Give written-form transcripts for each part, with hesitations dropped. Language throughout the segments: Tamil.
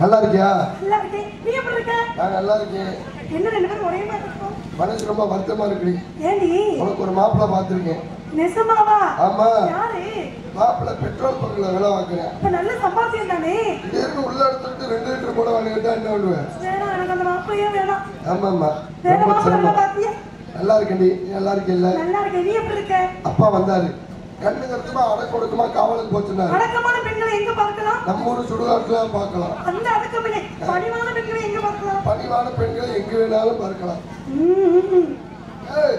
நல்லா இருக்கியா? நல்லா இருக்கே. நீ எப்படி இருக்க? நான் நல்லா இருக்கேன். என்ன ரெண்டு பேரும் ஒரே மாதிரி இருக்கோம். மனசு ரொம்ப வருத்தமா இருக்குடி. ஏண்டி? உங்களுக்கு ஒரு மாப்ள பாத்துர்க்கேன். நெசமாவா? ஆமா. யாரு? மாப்ள பெட்ரோல் பங்க்ல வேலை வாங்குறான். அப்ப நல்ல சம்பாத்தியம் தானே. நேத்து உள்ள எடுத்துட்டு 2 லிட்டர் போட வாங்கிட்டா என்ன பண்ணுவ? வேணாம் எனக்கு அந்த மாப்ளையே வேணாம். ஆமாமா. ரொம்ப சம்பாத்தியா? நல்லா இருக்கேன்டி. நீ நல்லா இருக்கல்ல? நல்லா இருக்கேன். நீ எப்படி இருக்க? அப்பா வந்தாரு. கண்ணுங்கறதுமா அடக்கொடுக்குமா காவலுக்கு போச்சுனாரு. அடக்கமான பெண்களை எங்க பார்க்கலாம்? நம்ம ஊர் சுடுகாட்டுல பார்க்கலாம். அந்த அடக்கமே பணிவான பெண்களை எங்க பார்க்கலாம்? பணிவான பெண்களை எங்க வேணாலும் பார்க்கலாம். ஏய்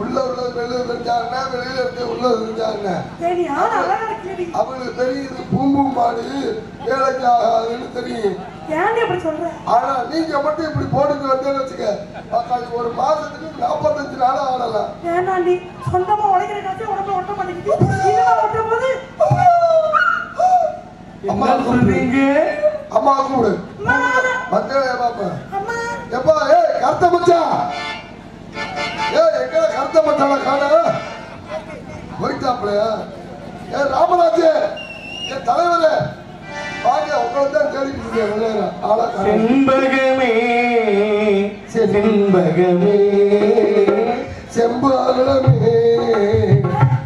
உள்ள உள்ளது வெளியில தெரிஞ்சாங்கன்னா வெளியில இருந்து உள்ள தெரிஞ்சாங்கன்னா சரி. ஆனா அழகா இருக்கீ. அவங்களுக்கு தெரியுது பூம்பூ மாடு வேலைக்கு ஆகாதுன்னு தெரியும். ஏன் அப்படி சொல்ற? ஆனா நீங்க மட்டும் இப்படி போடுங்க வந்தேன்னு வச்சுக்க பாக்காது. ஒரு மாசத்துக்கு 45 நாள் ஆகலாம். ஏன்னாண்டி சொந்தமா உழைக்கிற காசு உடம்பு ஒட்ட மாட்டேங்குது. இதெல்லாம் ஒட்டும் போது அம்மா சொல்றீங்க. அம்மா கூடு மத்தேயா பாப்பா. அம்மா எப்பா? ஏய் கர்த்த மச்சா. ஏய் எங்க கர்த்த மச்சான காணா போயிட்டாப்ல. ஏய் ராமராஜ் என் தலைவரே வாங்க. உங்களை தான் தேடிட்டு இருக்கேன். ஆளா செண்பகமே செண்பகமே செம்பகமே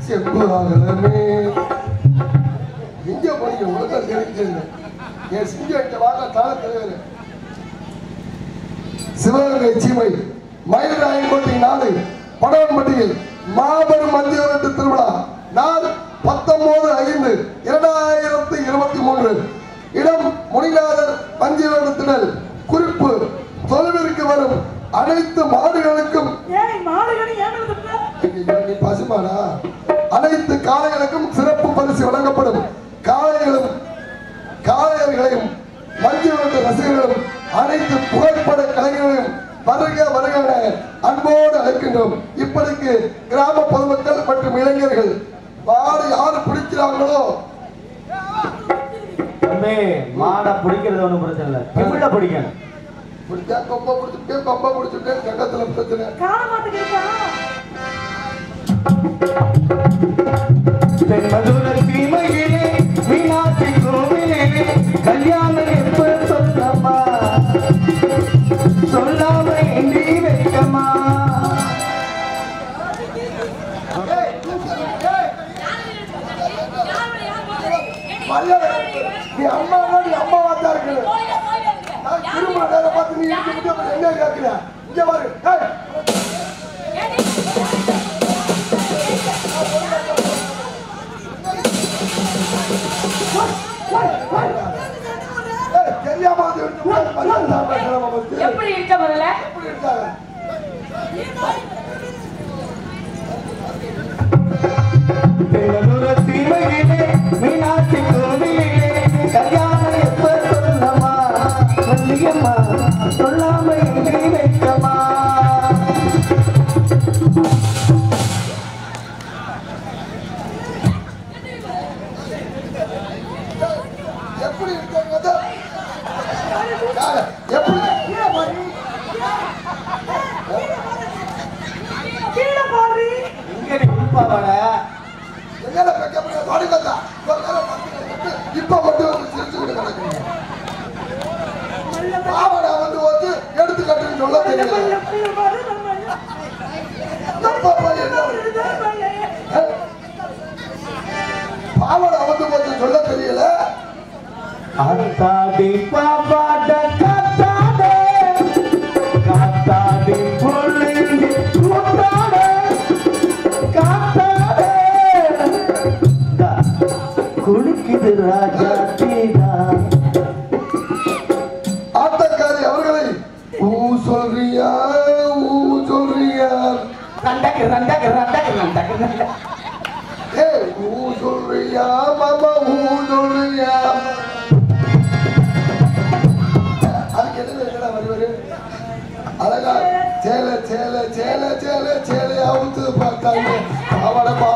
செம்பகமே எங்க போனீங்க? உங்களை தான் தேடிட்டு இருந்தேன். என் சிங்கத்தை வாங்க தாழ தலைவர் சிவகங்கை சீமை மயிலாயங்கோட்டை நாடு படவன்பட்டியில் மாபெரும் மந்தியோரட்டு திருவிழா நாள் 19/5/2023. இடம் முனிநாதர் மந்தியோரட்டு திடல். குறிப்பு தொலைவிற்கு வரும் அனைத்து மாடுகளுக்கும் பசுமாடா அனைத்து காளைகளுக்கும் சிறப்பு பரிசு வழங்கப்படும். காளைகளும் காளையர்களையும் மந்தியோரட்டு ரசிகர்களும் அனைத்து புகைப்பட கலைஞர்களையும் வருக வருக அன்போடு அழைக்கின்றோம். இப்படிக்கு கிராம பொதுமக்கள் மற்றும் இளைஞர்கள் மாடு யாரு பிடிக்கிறாங்களோ மாடை பிடிக்கிறது ஒன்றும் பிரச்சனை இல்லை. பிள்ளை பிடிக்கணும். பிடிச்சா கொம்பை பிடிச்சிட்டு கொம்பை பிடிச்சிட்டு கட்டத்துல பிரச்சனை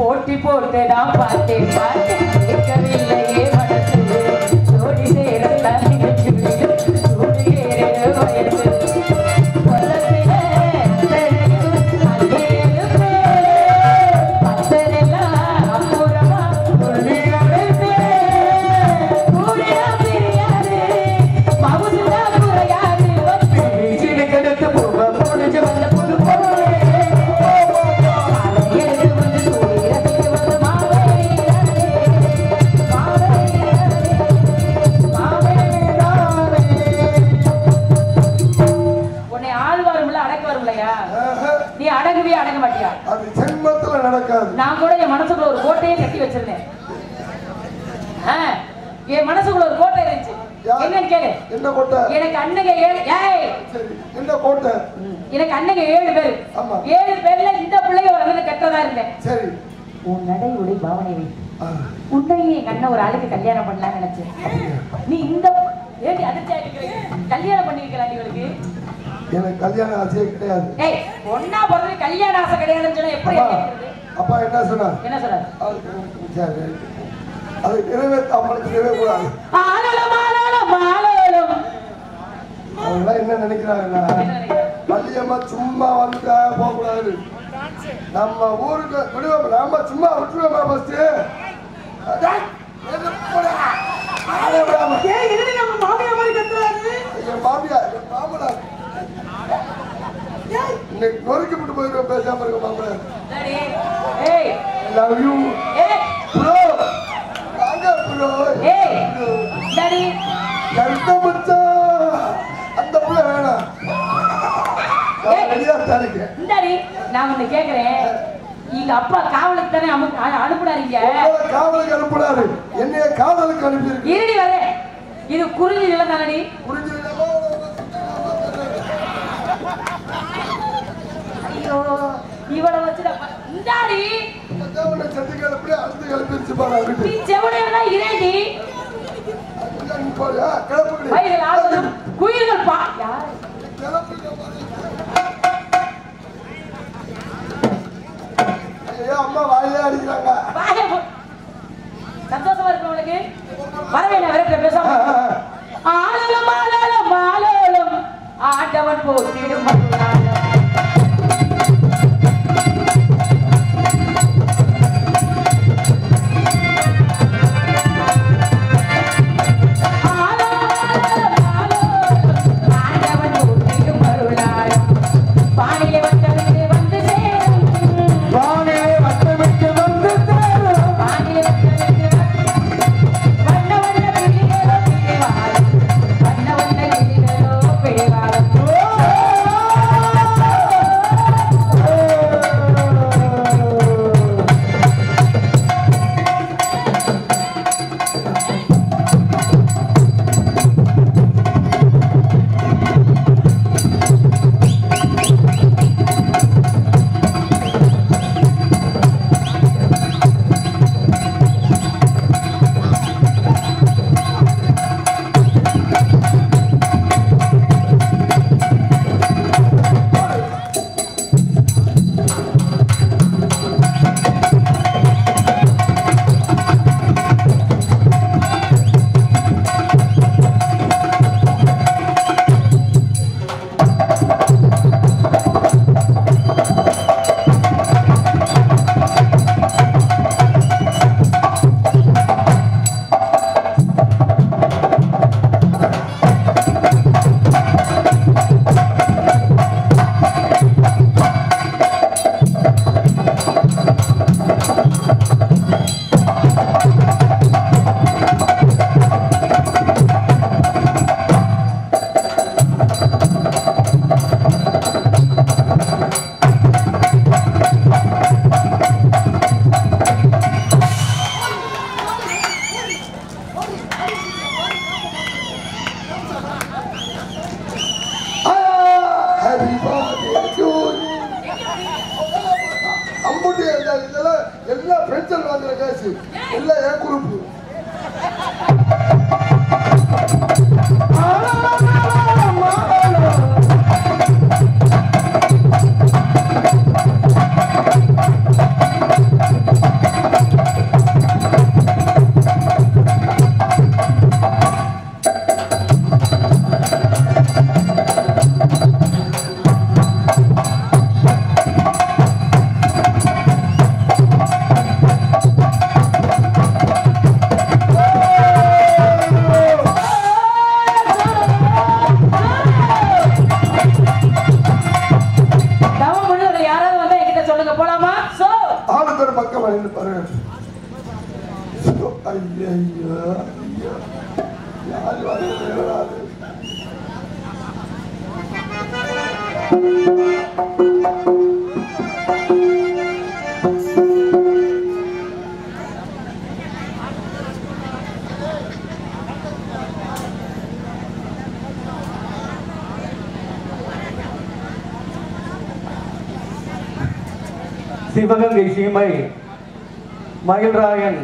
போட்டி போட்டு நான் பார்த்தேன் பார்த்தேன் கேட்கவில்லையே மனசு ஜோடி சேரத்தான் நான் கூட என் மனசுக்குள்ள ஒரு கோட்டையை கட்டி வச்சிருந்தேன். என் மனசுக்குள்ள ஒரு கோட்டை இருந்துச்சு. என்னன்னு கேளு. என்ன கோட்டை? எனக்கு அண்ணங்க 7. ஏய். என்ன கோட்டை? எனக்கு அண்ணங்க 7 பேர். ஆமா. 7 பேர்ல இந்த பிள்ளைய ஒரு அண்ணன் கட்டறதா இருந்தேன். சரி. உன் நடை உடை பாவனை வை. உன்னையே கண்ண ஒரு ஆளுக்கு கல்யாணம் பண்ணலாம் நினைச்சேன். நீ இந்த ஏடி அதிர்ச்சி ஆயிக்கிறீங்க. கல்யாணம் பண்ணிருக்கல உங்களுக்கு? எனக்கு கல்யாண ஆசை கிடையாது. ஏய், ஒண்ணா போறது கல்யாண ஆசை கிடையாதுன்னு சொன்னா எப்படி கேக்குறது? அப்பா என்ன சொன்னார்? என்ன சொன்னார்? அது நிறைவேற்ற அவங்களுக்கு நிறைவேறாது. ஆலலம் ஆலலம் ஆலலம். அவங்க என்ன நினைக்கிறாங்கன்னா பள்ளியம்மா சும்மா வந்துட்டா போக கூடாது. நம்ம ஊருக்கு விடுவோம். நாம சும்மா விட்டுருவோமா ஃபர்ஸ்ட்? டேய், என்ன போடா? ஆலலம். ஏய், இது நம்ம மாமியா மாதிரி கத்துறாரு. என் மாமியா, என் மாமனா. ஏய், நீ நொறுக்கி விட்டு போயிடுவோம் பேசாம இருக்க மாமனா. Hey, love you. Hey, bro. Anga bro. Hey, daddy. Karta macha. Anda bro na. Hey, daddy. நான் வந்து கேக்குறேன். இங்க அப்பா காவலுக்கு தானே அனுப்புறாருங்க. காவலுக்கு அனுப்புறாரு. என்னைய காவலுக்கு அனுப்பிருக்கு. இருடி வரே. இது குருதி இல்ல தானடி? குருதி இல்லமோ. ஐயோ. இவள வச்சிட இந்தாடி அதவள சட்டிகள அப்படியே அழுது கலப்பிச்சு பாரு நீ செவனேனா இரேடி அங்க போடா கலப்புடி பையில ஆளுது குயில்கள் பா யார் கலப்புடி பாரு ஏ அம்மா வாயில அடிச்சாங்க வாயே சந்தோஷமா இருக்கு உங்களுக்கு வரவேன வரேன் பேசாம ஆலலம் ஆலலம் ஆலலம் ஆட்டவன் போத்திடும் மல்லால كما للقناة سبقا إليها لعل وعليها சிவகங்கை சீமை மயில்ராயன்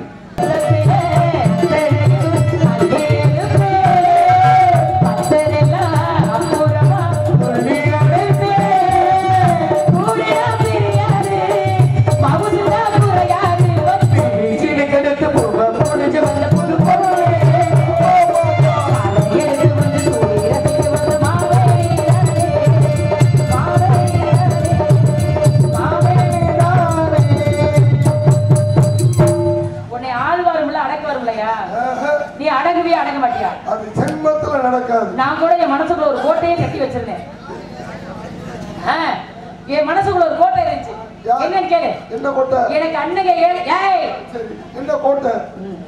நான் கூட என் மனசுக்குள்ள ஒரு கோட்டையை கட்டி வச்சிருந்தேன். என் மனசுக்குள்ள ஒரு கோட்டை இருந்துச்சு. என்னன்னு கேளு. என்ன கோட்டை? எனக்கு அண்ணங்க 7. ஏய். என்ன கோட்டை?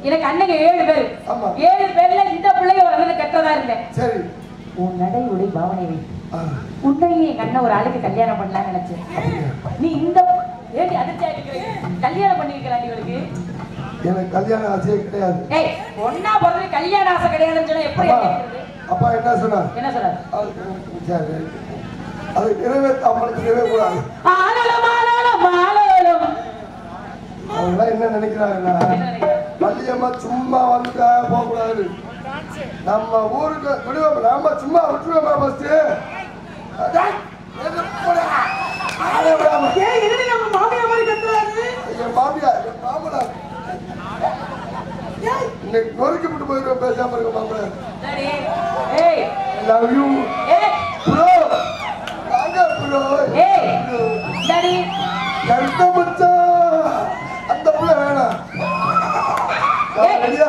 எனக்கு அண்ணங்க 7 பேர். ஆமா. 7 பேர்ல இந்த பிள்ளைய ஒரு அண்ணன் கட்டறதா இருந்தேன். சரி. உன் நடையுடை பாவனை வை. உன்னையே கண்ண ஒரு ஆளுக்கு கல்யாணம் பண்ணலாம் நினைச்சேன். நீ இந்த ஏடி அதிர்ச்சியா இருக்கே. கல்யாணம் பண்ணிருக்கலாம் இவளுக்கு. எனக்கு கல்யாண ஆசை கிடையாது. ஏய், ஒண்ணா போறது கல்யாண ஆசை கிடையாதுன்னு சொன்னா எப்படி ஏத்துக்கிறது? அப்பா என்ன சொன்னார்? என்ன சொன்னார்? அது நிறைவேற்ற கூடாது. அவங்க என்ன நினைக்கிறாங்கன்னா பள்ளியம்மா சும்மா வந்துட்டா போகக்கூடாது. நம்ம ஊருக்கு விடுவோம், நாம சும்மா விட்டுருவோமா? ஃபஸ்ட்டு மாமியா மாமனா இன்னைக்கு நொறுக்கி விட்டு போயிடுவோம். பேசாம இருக்க மாமனார். Hey, I love you. Hey, bro. Raga bro. Hey, daddy. Anta macha. Anta bro hena. Hey, adiya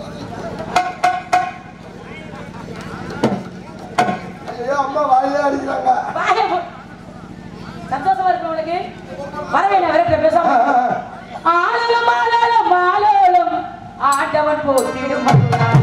பாரு. ஐயே அம்மா வாயில அடிக்குறாங்க. வாயே சந்தோஷமா இருக்கு உங்களுக்கு. வரவேன வரவே பேசாம ஆளலம் ஆளலம் ஆளலம் ஆண்டவன் போத்திடும் மதுராளம்.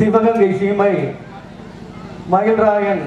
சிவகங்கை சீமை மயில்ராயன்